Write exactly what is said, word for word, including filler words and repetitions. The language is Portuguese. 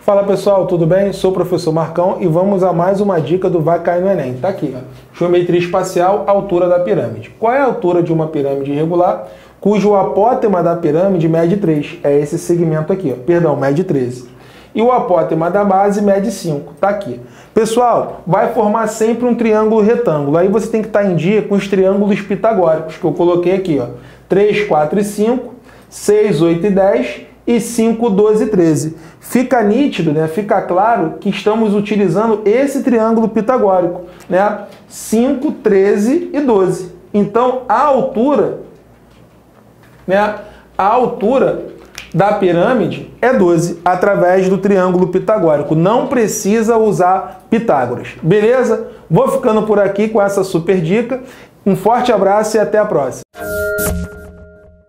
Fala pessoal, tudo bem? Sou o professor Marcão e vamos a mais uma dica do Vá Cair no Enem. Tá aqui, ó. Geometria espacial, altura da pirâmide. Qual é a altura de uma pirâmide irregular cujo apótema da pirâmide mede três? É esse segmento aqui, ó. Perdão, mede treze. E o apótema da base mede cinco. Tá aqui. Pessoal, vai formar sempre um triângulo retângulo. Aí você tem que estar em dia com os triângulos pitagóricos que eu coloquei aqui, ó. três, quatro e cinco, seis, oito e dez... e cinco, doze e treze. Fica nítido, né? Fica claro que estamos utilizando esse triângulo pitagórico, né? cinco, treze e doze. Então, a altura, né? A altura da pirâmide é doze, através do triângulo pitagórico. Não precisa usar Pitágoras. Beleza? Vou ficando por aqui com essa super dica. Um forte abraço e até a próxima.